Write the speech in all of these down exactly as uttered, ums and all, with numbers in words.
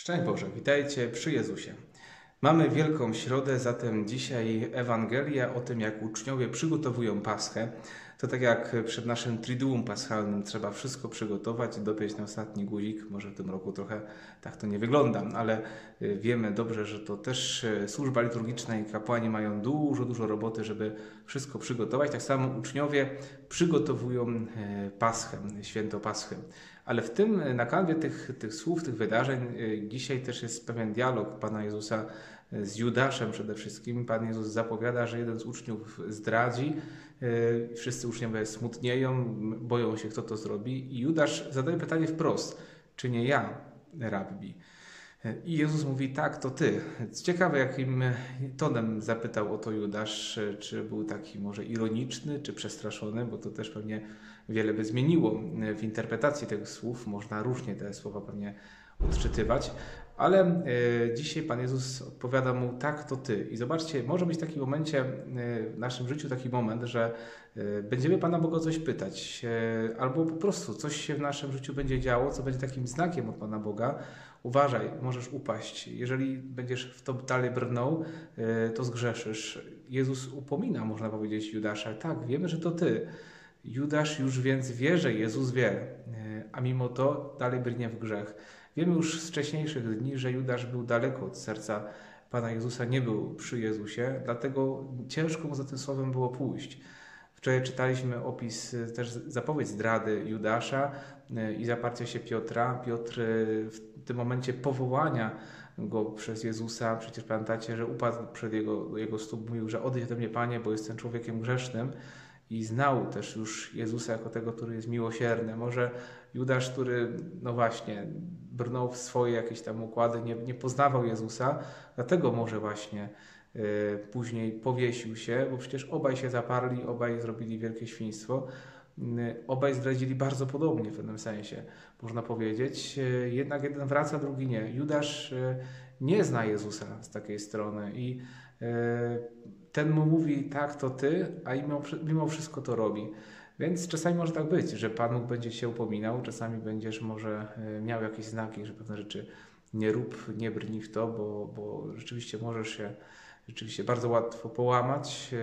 Szczęść Boże, witajcie przy Jezusie. Mamy Wielką Środę, zatem dzisiaj Ewangelia o tym, jak uczniowie przygotowują Paschę. To tak jak przed naszym Triduum Paschalnym trzeba wszystko przygotować i dopiąć na ostatni guzik. Może w tym roku trochę tak to nie wygląda, ale wiemy dobrze, że to też służba liturgiczna i kapłani mają dużo, dużo roboty, żeby wszystko przygotować. Tak samo uczniowie przygotowują Paschę, święto Paschy. Ale w tym, na kanwie tych, tych słów, tych wydarzeń dzisiaj też jest pewien dialog Pana Jezusa z Judaszem przede wszystkim. Pan Jezus zapowiada, że jeden z uczniów zdradzi. Wszyscy uczniowie smutnieją, boją się, kto to zrobi. I Judasz zadaje pytanie wprost, czy nie ja, rabbi? I Jezus mówi, tak, to ty. Ciekawe, jakim tonem zapytał o to Judasz, czy był taki może ironiczny, czy przestraszony, bo to też pewnie wiele by zmieniło w interpretacji tych słów. Można różnie te słowa pewnie odczytywać, ale dzisiaj Pan Jezus odpowiada mu, tak, to ty. I zobaczcie, może być w takim momencie w naszym życiu taki moment, że będziemy Pana Boga o coś pytać, albo po prostu coś się w naszym życiu będzie działo, co będzie takim znakiem od Pana Boga. Uważaj, możesz upaść. Jeżeli będziesz w to dalej brnął, to zgrzeszysz. Jezus upomina, można powiedzieć, Judasza, tak, wiemy, że to ty. Judasz już więc wie, że Jezus wie, a mimo to dalej brnie w grzech. Wiemy już z wcześniejszych dni, że Judasz był daleko od serca Pana Jezusa, nie był przy Jezusie, dlatego ciężko mu za tym słowem było pójść. Wczoraj czytaliśmy opis, też zapowiedź zdrady Judasza i zaparcia się Piotra. Piotr w tym momencie powołania go przez Jezusa, przecież pamiętacie, że upadł przed jego, jego stóp, mówił, że odejdź ode mnie, Panie, bo jestem człowiekiem grzesznym. I znał też już Jezusa jako tego, który jest miłosierny. Może Judasz, który, no właśnie, brnął w swoje jakieś tam układy, nie, nie poznawał Jezusa, dlatego może właśnie y, później powiesił się, bo przecież obaj się zaparli, obaj zrobili wielkie świństwo. Y, obaj zdradzili bardzo podobnie w pewnym sensie, można powiedzieć. Y, jednak jeden wraca, drugi nie. Judasz y, nie zna Jezusa z takiej strony i y, ten mu mówi, tak, to ty, a mimo, mimo wszystko to robi. Więc czasami może tak być, że Pan Bóg będzie się upominał, czasami będziesz może miał jakieś znaki, że pewne rzeczy nie rób, nie brnij w to, bo, bo rzeczywiście możesz się rzeczywiście bardzo łatwo połamać.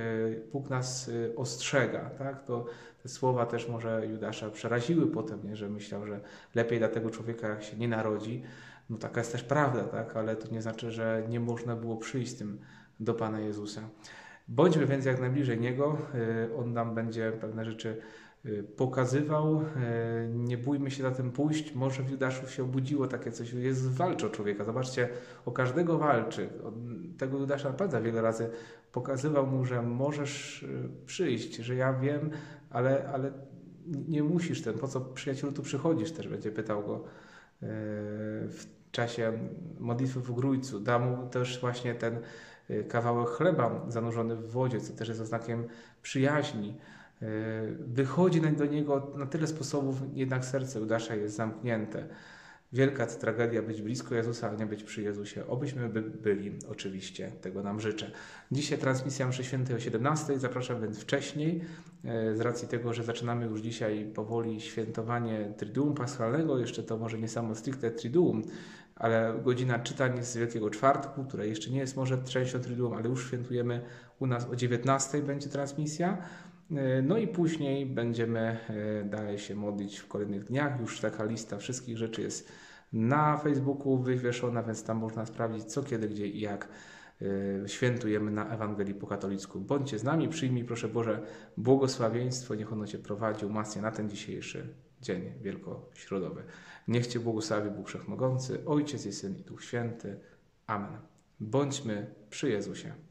Bóg nas ostrzega, tak? To te słowa też może Judasza przeraziły potem, nie? Że myślał, że lepiej dla tego człowieka, jak się nie narodzi. No taka jest też prawda, tak? Ale to nie znaczy, że nie można było przyjść z tym do Pana Jezusa. Bądźmy więc jak najbliżej Niego, On nam będzie pewne rzeczy pokazywał, nie bójmy się za tym pójść, może w Judaszu się obudziło takie coś, Jezus walczy o człowieka, zobaczcie, o każdego walczy, tego Judasza naprawdę wiele razy pokazywał mu, że możesz przyjść, że ja wiem, ale, ale nie musisz ten, po co przyjacielu tu przychodzisz, też będzie pytał go w czasie modlitwy w Grójcu, da mu też właśnie ten kawałek chleba zanurzony w wodzie, co też jest oznakiem przyjaźni. Wychodzi do niego na tyle sposobów, jednak serce Judasza jest zamknięte. Wielka tragedia być blisko Jezusa, a nie być przy Jezusie. Obyśmy by byli, oczywiście, tego nam życzę. Dzisiaj transmisja mszy świętej o siedemnastej, zapraszam więc wcześniej, z racji tego, że zaczynamy już dzisiaj powoli świętowanie Triduum Paschalnego, jeszcze to może nie samo stricte Triduum, ale godzina czytań z Wielkiego Czwartku, która jeszcze nie jest może częścią Triduum, ale już świętujemy u nas o dziewiętnastej będzie transmisja. No i później będziemy dalej się modlić w kolejnych dniach. Już taka lista wszystkich rzeczy jest na Facebooku wywieszona, więc tam można sprawdzić co, kiedy, gdzie i jak świętujemy na Ewangelii po katolicku. Bądźcie z nami, przyjmij proszę Boże błogosławieństwo, niech ono Cię prowadzi, umacnia na ten dzisiejszy dzień wielkośrodowy. Niech Cię błogosławi Bóg Wszechmogący, Ojciec i Syn i Duch Święty. Amen. Bądźmy przy Jezusie.